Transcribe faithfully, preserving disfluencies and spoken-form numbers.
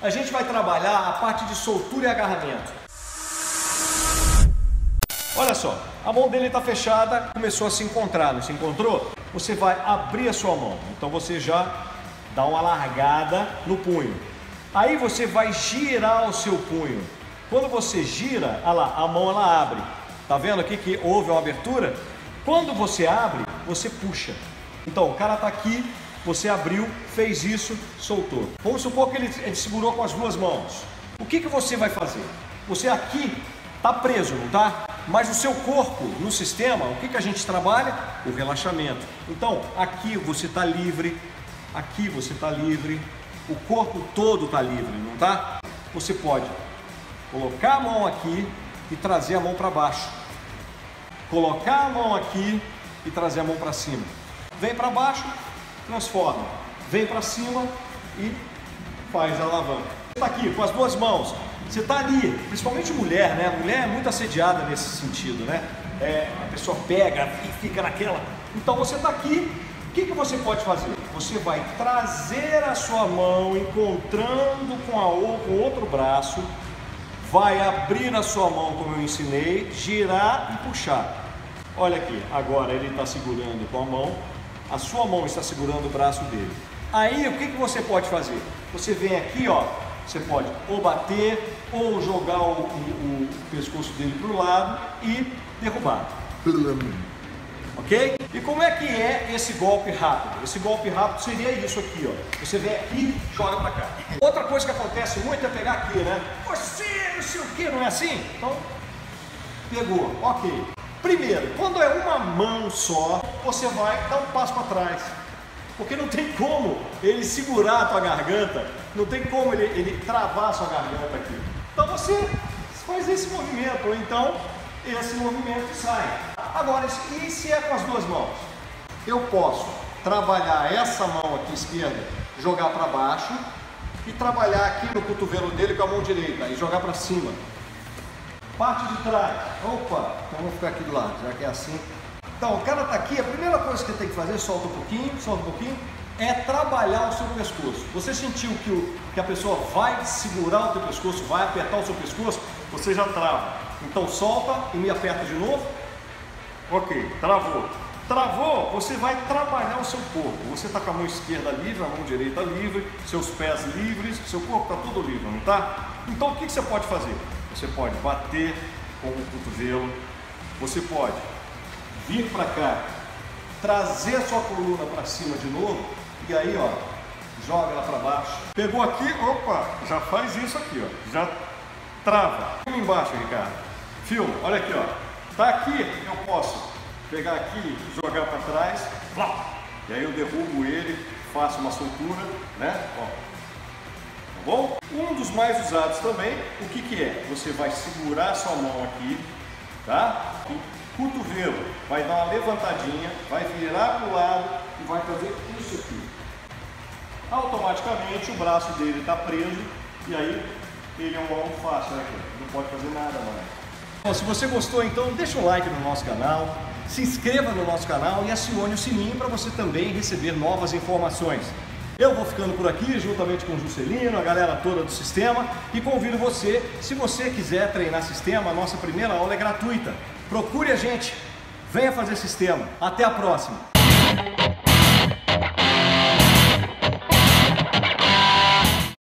a gente vai trabalhar a parte de soltura e agarramento. Olha só, a mão dele está fechada, começou a se encontrar, não se encontrou? Você vai abrir a sua mão, então você já dá uma largada no punho. Aí você vai girar o seu punho. Quando você gira, olha lá, a mão ela abre. Tá vendo aqui que houve uma abertura? Quando você abre, você puxa. Então, o cara tá aqui, você abriu, fez isso, soltou. Vamos supor que ele, ele segurou com as duas mãos. O que que você vai fazer? Você aqui tá preso, não tá? Mas o seu corpo, no sistema, o que que a gente trabalha? O relaxamento. Então, aqui você tá livre, aqui você tá livre, o corpo todo tá livre, não tá? Você pode colocar a mão aqui e trazer a mão para baixo. Colocar a mão aqui e trazer a mão para cima. Vem para baixo, transforma. Vem para cima e faz a alavanca. Você está aqui com as duas mãos. Você está ali, principalmente mulher, né? Mulher é muito assediada nesse sentido, né? É, a pessoa pega e fica naquela. Então você está aqui, o que que você pode fazer? Você vai trazer a sua mão encontrando com, a, com o outro braço, vai abrir a sua mão como eu ensinei, girar e puxar. Olha aqui, agora ele está segurando com a mão, a sua mão está segurando o braço dele. Aí o que que você pode fazer? Você vem aqui, ó, você pode ou bater ou jogar o, o, o pescoço dele para o lado e derrubar. Ok? E como é que é esse golpe rápido? Esse golpe rápido seria isso aqui, ó. Você vem aqui e joga para cá. Outra coisa que acontece muito é pegar aqui, né? Você não sei o que, não é assim? Então, pegou, ok. Primeiro, quando é uma mão só, você vai dar um passo para trás. Porque não tem como ele segurar a tua garganta, não tem como ele, ele travar a sua garganta aqui. Então você faz esse movimento, ou então esse movimento sai. Agora, e se é com as duas mãos? Eu posso trabalhar essa mão aqui esquerda, jogar para baixo e trabalhar aqui no cotovelo dele com a mão direita e jogar para cima. Parte de trás. Opa, então vamos ficar aqui do lado, já que é assim. Então, o cara está aqui, a primeira coisa que tem que fazer, solta um pouquinho, solta um pouquinho, é trabalhar o seu pescoço. Você sentiu que, o, que a pessoa vai segurar o teu pescoço, vai apertar o seu pescoço, você já trava. Então solta e me aperta de novo. Ok, travou. Travou, você vai trabalhar o seu corpo. Você está com a mão esquerda livre, a mão direita livre, seus pés livres, seu corpo está todo livre, não está? Então o que que você pode fazer? Você pode bater com o cotovelo, você pode vir para cá, trazer a sua coluna para cima de novo e aí, ó, joga ela para baixo. Pegou aqui, opa, já faz isso aqui, ó, já trava. Filma embaixo, Ricardo. Filma, olha aqui, ó. Tá aqui, eu posso pegar aqui, jogar para trás, e aí eu derrubo ele, faço uma soltura, né? Ó. Bom, um dos mais usados também, o que que é? Você vai segurar sua mão aqui, tá? E cotovelo, vai dar uma levantadinha, vai virar para o lado e vai fazer isso aqui. Automaticamente o braço dele está preso e aí ele é um alvo fácil, né? Não pode fazer nada mais. Bom, se você gostou, então deixa um like no nosso canal, se inscreva no nosso canal e acione o sininho para você também receber novas informações. Eu vou ficando por aqui, juntamente com o Juscelino, a galera toda do sistema, e convido você, se você quiser treinar sistema, a nossa primeira aula é gratuita. Procure a gente, venha fazer sistema. Até a próxima!